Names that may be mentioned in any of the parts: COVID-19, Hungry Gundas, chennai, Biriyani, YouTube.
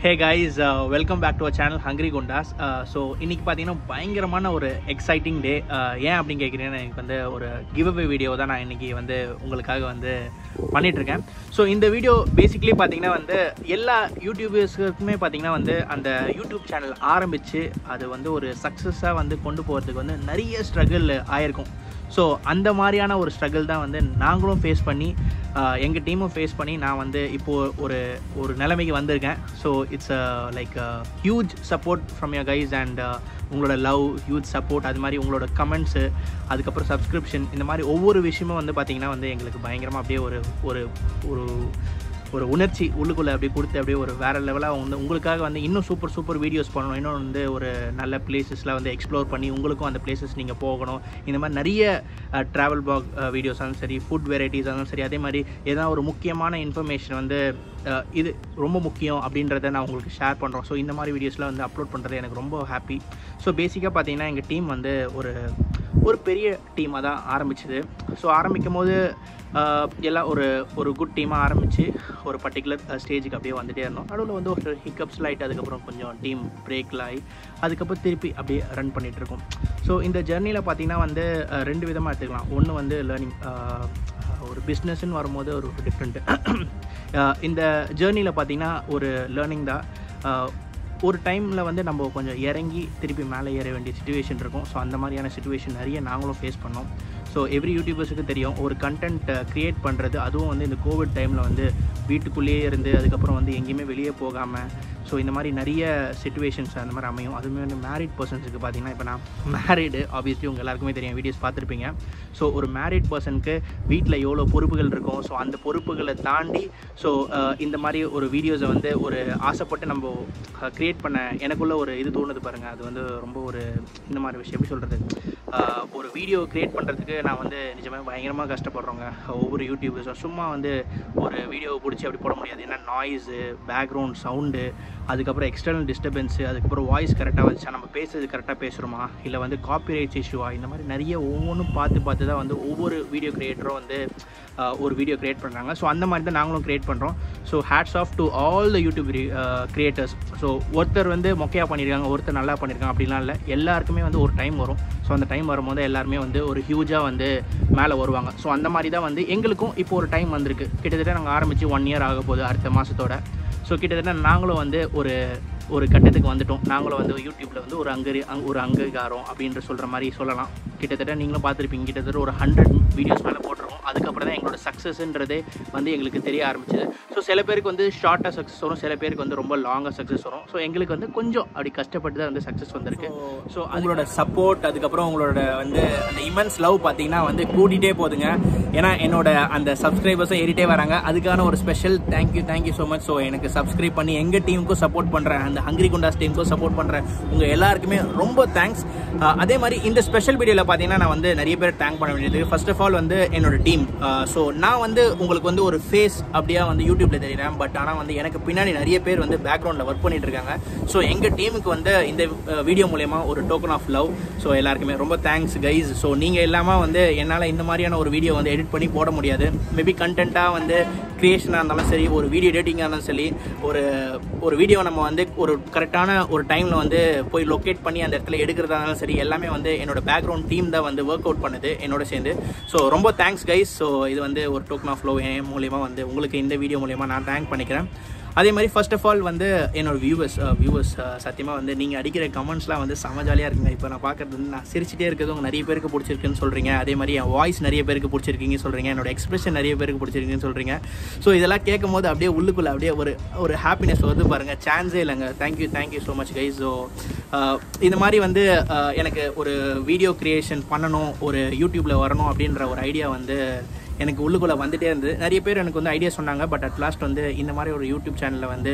Hey guys, welcome back to our channel Hungry Gundas. So இன்னைக்கு பார்த்தீங்கன்னா பயங்கரமான ஒரு எக்ஸைட்டிங் டே. ஏன் அப்படின்னு கேட்குறீங்கன்னா, எனக்கு வந்து ஒரு கிவ்அவே வீடியோ தான் நான் இன்னைக்கு வந்து உங்களுக்காக வந்து பண்ணிகிட்ருக்கேன். ஸோ இந்த வீடியோ பேசிக்கலி பார்த்தீங்கன்னா வந்து எல்லா யூடியூபர்ஸ்க்குமே பார்த்தீங்கன்னா வந்து அந்த யூடியூப் சேனல் ஆரம்பித்து அது வந்து ஒரு சக்ஸஸாக வந்து கொண்டு போகிறதுக்கு வந்து நிறைய ஸ்ட்ரகிள் ஆகிருக்கும். ஸோ அந்த மாதிரியான ஒரு ஸ்ட்ரகிள் தான் வந்து நாங்களும் ஃபேஸ் பண்ணி எங்கள் டீமும் ஃபேஸ் பண்ணி நான் வந்து இப்போது ஒரு நிலைமைக்கு வந்திருக்கேன். So it's like huge support from your guys and உங்களோட லவ், ஹியூஜ் சப்போர்ட், அது மாதிரி உங்களோட கமெண்ட்ஸு, அதுக்கப்புறம் சப்ஸ்கிரிப்ஷன், இந்த மாதிரி ஒவ்வொரு விஷயமும் வந்து பார்த்திங்கன்னா வந்து எங்களுக்கு பயங்கரமாக அப்படியே ஒரு உணர்ச்சி உள்ளுக்குள்ளே அப்படியே கொடுத்து அப்படியே ஒரு வேறு லெவலாக வந்து உங்களுக்காக வந்து இன்னும் சூப்பர் வீடியோஸ் பண்ணணும், இன்னும் வந்து ஒரு நல்ல பிளேஸஸ்லாம் வந்து எக்ஸ்ப்ளோர் பண்ணி உங்களுக்கும் அந்த பிளேஸஸ் நீங்கள் போகணும். இந்த மாதிரி நிறைய ட்ராவல் பிளாக் வீடியோஸ் ஆனாலும் சரி, ஃபுட் வெரைட்டிஸ் ஆனாலும் சரி, அதே மாதிரி எதனா ஒரு முக்கியமான இன்ஃபர்மேஷன் வந்து இது ரொம்ப முக்கியம் அப்படின்றத நான் உங்களுக்கு ஷேர் பண்ணுறோம். ஸோ இந்த மாதிரி வீடியோஸ்லாம் வந்து அப்லோட் பண்ணுறது எனக்கு ரொம்ப ஹாப்பி. ஸோ பேசிக்காக பார்த்தீங்கன்னா எங்கள் டீம் வந்து ஒரு பெரிய டீமாக தான் ஆரம்பிச்சது. ஸோ ஆரம்பிக்கும் போது எல்லாம் ஒரு குட் டீமாக ஆரம்பித்து ஒரு பர்டிகுலர் ஸ்டேஜுக்கு அப்படியே வந்துகிட்டே இருந்தோம். நடுவில் வந்து ஒரு ஹிக்கப்ஸ்லாம் ஆகிட்டு அதுக்கப்புறம் கொஞ்சம் டீம் பிரேக்கில் ஆகி அதுக்கப்புறம் திருப்பி அப்படியே ரன் பண்ணிகிட்ருக்கோம். ஸோ இந்த ஜர்னியில் பார்த்திங்கன்னா வந்து ரெண்டு விதமாக எடுத்துக்கலாம். ஒன்று வந்து லேர்னிங், ஒரு பிஸ்னஸ்ன்னு வரும்போது ஒரு டிஃப்ரெண்ட்டு இந்த ஜேர்னியில் பார்த்திங்கன்னா ஒரு லேர்னிங் தான். ஒரு டைமில் வந்து நம்ம கொஞ்சம் இறங்கி திருப்பி மேலே ஏற வேண்டிய சிச்சுவேஷன் இருக்கும். ஸோ அந்த மாதிரியான சிச்சுவேஷன் நிறைய நாங்களும் ஃபேஸ் பண்ணோம். ஸோ எவ்ரி யூடியூபர்ஸுக்கு தெரியும், ஒரு கண்டென்ட் க்ரியேட் பண்ணுறது, அதுவும் வந்து இந்த கோவிட் டைமில் வந்து வீட்டுக்குள்ளேயே இருந்து அதுக்கப்புறம் வந்து எங்கேயுமே வெளியே போகாமல், ஸோ இந்த மாதிரி நிறைய சிச்சுவேஷன்ஸ் அந்த மாதிரி அமையும். அதுவுமே வந்து மேரிட் பர்சன்ஸுக்கு பார்த்திங்கன்னா, இப்போ நான் மேரிடு, ஆப்வியஸ்லி உங்கள் எல்லாருக்குமே தெரியும், வீடியோஸ் பார்த்துருப்பீங்க. ஸோ ஒரு மேரிட் பர்சனுக்கு வீட்டில் எவ்வளோ பொறுப்புகள் இருக்கும். ஸோ அந்த பொறுப்புகளை தாண்டி ஸோ இந்த மாதிரி ஒரு வீடியோஸை வந்து ஒரு ஆசைப்பட்டு நம்ம க்ரியேட் பண்ண எனக்குள்ளே ஒரு இது தோணுது பாருங்கள். அது வந்து ரொம்ப ஒரு இந்த மாதிரி விஷயம் எப்படி சொல்கிறது, ஒரு வீடியோ க்ரியேட் பண்ணுறதுக்கு நான் வந்து நிஜமாக பயங்கரமாக கஷ்டப்படுறோங்க. ஒவ்வொரு யூடியூபர்ஸும் சும்மா வந்து ஒரு வீடியோவை பிடிச்சி அப்படி போட முடியாது. ஏன்னா நாய்ஸு, பேக்ரவுண்ட் சவுண்டு, அதுக்கப்புறம் எக்ஸ்டர்னல் டிஸ்டர்பன்ஸு, அதுக்கப்புறம் வாய்ஸ் கரெக்டாக வந்துச்சா, நம்ம பேசுறது கரெக்டாக பேசுகிறோமா, இல்லை வந்து காப்பிரைட்ஸ் இஷ்யூவா, இந்த மாதிரி நிறைய ஒவ்வொன்றும் பார்த்து தான் வந்து ஒவ்வொரு வீடியோ க்ரியேட்டரும் வந்து ஒரு வீடியோ க்ரியேட் பண்ணுறாங்க. ஸோ அந்த மாதிரி தான் நாங்களும் க்ரியேட் பண்ணுறோம். So hats off to all the YouTube creators. So ஒருத்தர் வந்து மொக்கையாக பண்ணியிருக்காங்க, ஒருத்தர் நல்லா பண்ணியிருக்காங்க அப்படிலாம் இல்லை. எல்லாருக்குமே வந்து ஒரு டைம் வரும். ஸோ அந்த டைம் வரும்போது எல்லாருமே வந்து ஒரு ஹியூஜாக வந்து மேலே வருவாங்க. ஸோ அந்த மாதிரி தான் வந்து எங்களுக்கும் இப்போ ஒரு டைம் வந்திருக்கு. கிட்டத்தட்ட நாங்கள் ஆரம்பித்து 1 இயர் ஆக போகுது அடுத்த மாதத்தோட. ஸோ கிட்டத்தட்ட நாங்களும் வந்து ஒரு கட்டத்துக்கு வந்துட்டோம். நாங்களும் வந்து யூடியூப்பில் வந்து ஒரு அங்கீகாரம் அப்படின்ற சொல்கிற மாதிரி சொல்லலாம். கிட்டத்தட்ட நீங்களும் பார்த்துருப்பீங்க, கிட்டத்தட்ட ஒரு 100 வீடியோஸ் மேலே போட்டிருக்கோம். அதுக்கப்புறம் தான் எங்களோட சக்ஸஸ்ன்றதே வந்து எங்களுக்கு தெரிய ஆரம்பிச்சிது. ஸோ சில பேருக்கு வந்து ஷார்ட்டாக சக்ஸஸ் வரும், சில பேருக்கு வந்து ரொம்ப லாங்காக சக்ஸஸ் வரும். ஸோ எங்களுக்கு வந்து கொஞ்சம் அப்படி கஷ்டப்பட்டு தான் வந்து சக்ஸஸ் வந்திருக்கு. ஸோ அவங்களோட சப்போர்ட், அதுக்கப்புறம் அவங்களோட வந்து அந்த இமென்ஸ் லவ் பார்த்தீங்கன்னா வந்து கூட்டிகிட்டே போதுங்க. ஏன்னா என்னோட அந்த சப்ஸ்கிரைபர்ஸும் ஏறிட்டே வராங்க. அதுக்கான ஒரு special thank you so much. So எனக்கு சப்ஸ்கிரைப் பண்ணி எங்கள் டீமுக்கும் சப்போர்ட் பண்ணுறேன், அந்த ஹங்கிரி குண்டாஸ் டீமுக்கும் சப்போர்ட் பண்ணுறேன். உங்கள் எல்லாருக்குமே ரொம்ப தேங்க்ஸ். அதே மாதிரி இந்த ஸ்பெஷல் வீடியோவில் பார்த்தீங்கன்னா நான் வந்து நிறைய பேர் தேங்க் பண்ண வேண்டியது. ஃபர்ஸ்ட் ஆஃப் ஆல் வந்து என்னோட டீம். ஸோ நான் வந்து உங்களுக்கு வந்து ஒரு ஃபேஸ் அப்படியே வந்து யூடியூப்பில் தெரிகிறேன், பட் ஆனால் வந்து எனக்கு பின்னாடி நிறைய பேர் வந்து பேக்ரவுண்டில் ஒர்க் பண்ணிட்டு இருக்காங்க. ஸோ எங்கள் டீமுக்கு வந்து இந்த வீடியோ மூலமா ஒரு டோக்கன் ஆஃப் லவ். ஸோ எல்லாருக்குமே ரொம்ப தேங்க்ஸ் கைஸ். ஸோ நீங்கள் எல்லாமே வந்து என்னால் இந்த மாதிரியான ஒரு வீடியோ வந்து எடிட் பண்ணி போட முடியாது. மேபி கண்டென்ட்டாக வந்து கிரியேஷனாக இருந்தாலும் சரி, ஒரு வீடியோ எடிட்டிங்காக இருந்தாலும் சரி, ஒரு வீடியோ நம்ம வந்து ஒரு கரெக்டான ஒரு டைமில் வந்து போய் லொக்கேட் பண்ணி அந்த இடத்துல எடுக்கிறதா இருந்தாலும் சரி, எல்லாமே வந்து என்னோட பேக்ரவுண்ட் டீம் தான் வந்து ஒர்க் அவுட் பண்ணுது என்னோட சேர்ந்து. ஸோ ரொம்ப தேங்க்ஸ் கைஸ். ஸோ இது வந்து ஒரு டோக்கன் ஆஃப் லவ் என் மூலிமா வந்து உங்களுக்கு இந்த வீடியோ மூலிமா நான் தேங்க் பண்ணிக்கிறேன். அதே மாதிரி ஃபர்ஸ்ட் ஆஃப் ஆல் வந்து என்னோடய வியூவர்ஸ் சத்தியமாக வந்து நீங்கள் அடிக்கிற கமெண்ட்ஸ்லாம் வந்து செம ஜாலியாக இருக்குங்க. இப்போ நான் பார்க்குறது வந்து நான் சிரிச்சிட்டே இருக்கிறது உங்கள் நிறைய பேருக்கு பிடிச்சிருக்குன்னு சொல்கிறீங்க. அதே மாதிரி என் வாய்ஸ் நிறைய பேருக்கு பிடிச்சிருக்கீங்கன்னு சொல்கிறீங்க, என்னோடய எக்ஸ்பிரஷன் நிறைய பேருக்கு பிடிச்சிருக்குன்னு சொல்கிறீங்க. ஸோ இதெல்லாம் கேட்கும் போது அப்படியே உள்ளுக்குள்ளே அப்படியே ஒரு ஹாப்பினஸ் வந்து பாருங்கள், சான்ஸே இல்லைங்க. Thank you so much guys. So இது மாதிரி வந்து எனக்கு ஒரு வீடியோ க்ரியேஷன் பண்ணணும், ஒரு யூடியூப்பில் வரணும் அப்படின்ற ஒரு ஐடியா வந்து எனக்கு உள்ளுக்குள்ளே வந்துகிட்டே இருந்தது. நிறைய பேர் எனக்கு வந்து ஐடியா சொன்னாங்க, பட் அட் லாஸ்ட் வந்து இந்த மாதிரி ஒரு யூடியூப் சேனலில் வந்து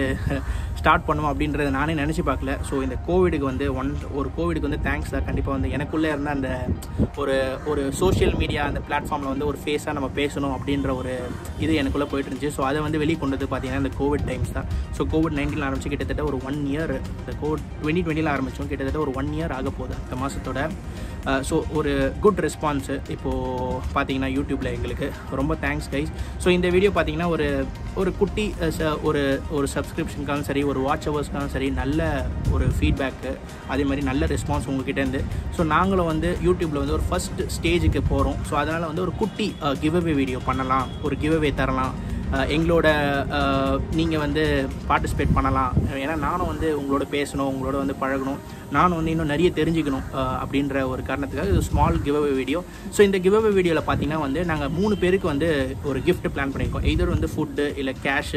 ஸ்டார்ட் பண்ணுவோம் அப்படின்றத நானே நினச்சி பார்க்கல. ஸோ இந்த கோவிடுக்கு வந்து கோவிடுக்கு வந்து தேங்க்ஸ் தான் கண்டிப்பாக. வந்து எனக்குள்ளே இருந்த அந்த ஒரு சோஷியல் மீடியா அந்த பிளாட்ஃபார்மில் வந்து ஒரு ஃபேஸாக நம்ம பேசணும் அப்படின்ற ஒரு இது எனக்குள்ளே போயிட்டு இருந்துச்சு. ஸோ அதை வந்து வெளியே கொண்டது பார்த்தீங்கன்னா இந்த கோவிட் டைம்ஸ் தான். ஸோ COVID-19 ஆரம்பித்து கிட்டத்தட்ட ஒரு 1 இயர், இந்த கோவிட் 2020 ஆரம்பித்தோம், கிட்டத்தட்ட ஒரு 1 இயர் ஆக போகுது இந்த மாதத்தோட. So ஒரு good response இப்போ பாத்தீங்கன்னா YouTubeல உங்களுக்கு ரொம்ப thanks guys. So இந்த வீடியோ பாத்தீங்கன்னா ஒரு குட்டி ஒரு subscription கான சரி ஒரு watch hours கான சரி நல்ல ஒரு feedback அதே மாதிரி நல்ல response உங்ககிட்ட இருந்து சோ நாங்களும் வந்து YouTubeல வந்து ஒரு first stageக்கு போறோம். சோ அதனால வந்து ஒரு குட்டி giveaway வீடியோ பண்ணலாம் ஒரு giveaway தரலாம். எங்களோட நீங்க வந்து பார்ட்டிசிபேட் பண்ணலாம் ஏனா நானும் வந்து உங்களோட பேசணும் உங்களோட வந்து பழகணும் நான் வந்து இன்னும் நிறைய தெரிஞ்சிக்கணும் அப்படிங்கற ஒரு காரணத்துக்காக இது ஸ்மால் giveaway வீடியோ சோ இந்த giveaway வீடியோல பாத்தீங்கன்னா வந்து நாங்க மூணு பேருக்கு வந்து ஒரு gift பிளான் பண்ணிருக்கோம் either வந்து food இல்ல cash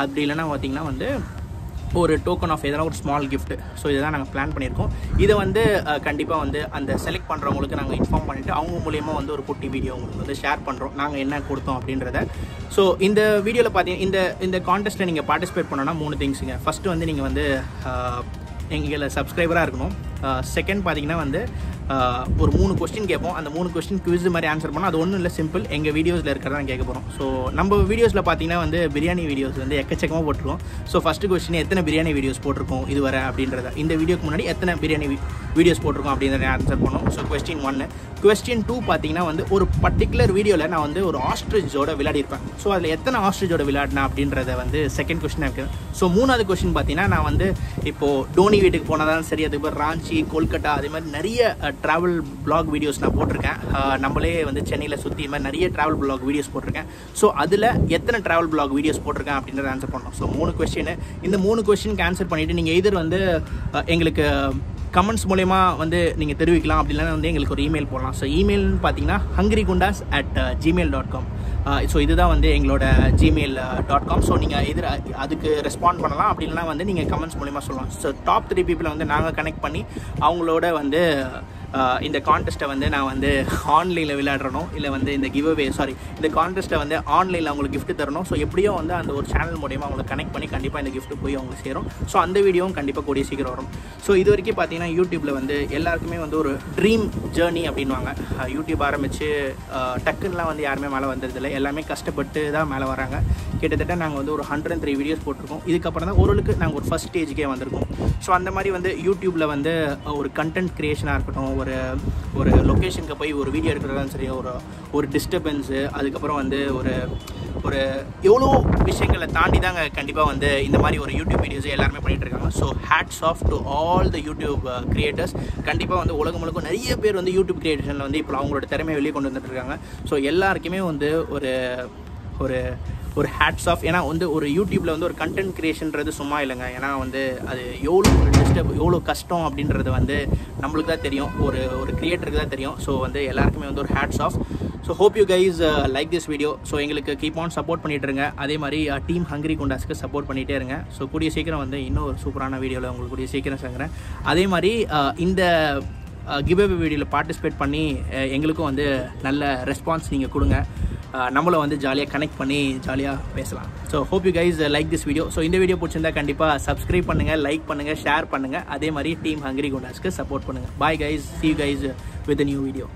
அப்படி இல்லனா பாத்தீங்கன்னா வந்து ஒரு token of ஏதனா ஒரு small gift சோ இததான் நாங்க பிளான் பண்ணிருக்கோம் இது வந்து கண்டிப்பா வந்து அந்த செலக்ட் பண்றவங்களுக்கு நாங்க இன்ஃபார்ம் பண்ணிட்டு அவங்க மூலமா வந்து ஒரு குட்டி வீடியோ உங்களுக்கு வந்து ஷேர் பண்றோம் நாங்க என்ன கொடுத்தோம் அப்படிங்கறத சோ இந்த வீடியோல பாத்தீங்க இந்த இந்த கான்டெஸ்ட்ல நீங்க பார்ட்டிசிபேட் பண்ணனும்னா மூணு things-ங்க first வந்து நீங்க வந்து எங்கல சப்ஸ்கிரைபரா இருக்கணும் செகண்ட் பாத்தீங்கன்னா வந்து ஒரு மூணு क्वेश्चन கேப்போம் அந்த மூணு क्वेश्चन क्विज மாதிரி ஆன்சர் பண்ணா அது ஒண்ணும் இல்ல சிம்பிள் எங்க வீடியோஸ்ல இருக்கறத கேக்க போறோம் சோ நம்ம வீடியோஸ்ல பாத்தீங்கன்னா வந்து பிரியாணி வீடியோஸ் வந்து எக்கச்சக்கமா போட்டுறோம் சோ ஃபர்ஸ்ட் क्वेश्चन எத்தனை பிரியாணி வீடியோஸ் போட்டுறோம் இதுவரை அப்படின்றத இந்த வீடியோக்கு முன்னாடி எத்தனை பிரியாணி வீடியோஸ் போட்டுறோம் அப்படின்றத ஆன்சர் பண்ணோம் சோ क्वेश्चन 1 क्वेश्चन 2 பாத்தீங்கன்னா வந்து ஒரு பர்టిక్యులர் வீடியோல நான் வந்து ஒரு ஆஸ்ட்ரிட்ஜோட விளையாடி இருப்பேன் சோ அதுல எத்தனை ஆஸ்ட்ரிட்ஜோட விளையாடுனா அப்படின்றத வந்து செகண்ட் क्वेश्चन இருக்கு சோ மூணாவது क्वेश्चन பாத்தீங்கன்னா நான் வந்து இப்போ டோனி வீட்டுக்கு போனதா சரி அதுக்கு அப்புறம் ராஞ்சி கொல்கத்தா அதே மாதிரி நிறைய travel blog videos நான் போட்டுருக்கேன் நம்மளே வந்து சென்னையில சுத்தி மாதிரி நிறைய travel blog videos போட்டுருக்கேன் சோ அதுல எத்தனை travel blog videos போட்டுருக்கேன் அப்படிங்கறத ஆன்சர் பண்ணனும் சோ மூணு क्वेश्चन இந்த மூணு क्वेश्चनக்கு ஆன்சர் பண்ணிட்டு நீங்க either வந்து உங்களுக்கு கமெண்ட்ஸ் மூலமா வந்து நீங்க தெரிவிக்கலாம் அப்படி இல்லனா வந்து உங்களுக்கு ஒரு ஈமெயில் போடலாம் சோ ஈமெயில்னு பாத்தீங்கன்னா hungrygundas@gmail.com சோ இதுதான் வந்து எங்களோட gmail.com சோ நீங்க either அதுக்கு ரெஸ்பாண்ட் பண்ணலாம் அப்படி இல்லனா வந்து நீங்க கமெண்ட்ஸ் மூலமா சொல்லலாம் சோ டாப் 3 people வந்து நாங்க கனெக்ட் பண்ணி அவங்களோட வந்து இந்த கான்டெஸ்ட்டை வந்து நான் வந்து ஆன்லைன்ல விளையாடறனோ இல்ல வந்து இந்த giveaway sorry இந்த கான்டெஸ்ட்டை வந்து ஆன்லைன்ல உங்களுக்கு gift தரணும் சோ எப்படியோ வந்து அந்த ஒரு சேனல் மூலமா உங்களுக்கு கனெக்ட் பண்ணி கண்டிப்பா இந்த gift போய் உங்களுக்கு சேரும் சோ அந்த வீடியோவும் கண்டிப்பா கூடிய சீக்கிரம் வரும் சோ இதுவரைக்கும் பாத்தீங்கன்னா YouTubeல வந்து எல்லாருக்குமே வந்து ஒரு dream journey அப்படினுவாங்க YouTube ஆரம்பிச்சு டக்குனலாம் வந்து யாருமே மேல வந்தது இல்ல எல்லாமே கஷ்டப்பட்டு தான் மேல வராங்க கிட்டத்தட்ட நாங்க வந்து ஒரு 103 வீடியோஸ் போட்டுருக்கோம் இதுக்கு அப்புறம் தான் ஒருளுக்கு நாங்க ஒரு ஃபர்ஸ்ட் ஸ்டேஜ்க்கே வந்திருக்கோம் சோ அந்த மாதிரி வந்து YouTubeல வந்து ஒரு கண்டென்ட் கிரியேஷனா இருக்கட்டும் ஒரு லொகேஷனுக்கு போய் ஒரு வீடியோ எடுக்கறதால சரி ஒரு டிஸ்டர்பன்ஸ் அதுக்கு அப்புறம் வந்து ஒரு ஒரு எவ்ளோ விஷயங்களை தாண்டி தாங்க கண்டிப்பா வந்து இந்த மாதிரி ஒரு YouTube வீடியோஸ் எல்லாரும் பண்ணிட்டு இருக்காங்க so hats off to all the YouTube creators கண்டிப்பா வந்து உலகமுழுக்க நிறைய பேர் வந்து YouTube கிரியேஷன்ல வந்து இப்போ அவங்களோட திறமையை வெளிய கொண்டு வந்துட்டு இருக்காங்க சோ எல்லாருக்குமே வந்து ஒரு ஒரு ஒரு ஹேட்ஸ் ஆஃப் ஏனா வந்து ஒரு YouTubeல வந்து ஒரு கண்டென்ட் கிரியேஷன்ன்றது சும்மா இல்லங்க ஏனா வந்து அது எவ்வளவு டிஸ்டர்ப் எவ்வளவு கஷ்டம் அப்படின்றது வந்து நமக்கு தான் தெரியும் ஒரு ஒரு கிரியேட்டருக்கு தான் தெரியும் சோ வந்து எல்லாருக்குமே வந்து ஒரு hats off so hope you guys like this video so engalukku keep on support panniterunga adhe mari team hungry gundas ku support pannite irunga so kudiya seekira vanda innoru superana video la ungalku kudiya seekira sangren adhe mari inda giveaway video la participate panni engalukku vanda nalla response neenga kudunga நம்மள வந்து ஜாலியா connect பண்ணி ஜாலியா பேசலாம் so hope you guys like this video so இந்த video பிடிச்சிருந்தா கண்டிப்பா subscribe பண்ணுங்க லைக் பண்ணுங்க ஷேர் பண்ணுங்க அதே மாதிரி டீம் ஹங்கரி குண்டாஸ்க்கு சப்போர்ட் பண்ணுங்க bye guys see you guys with a new video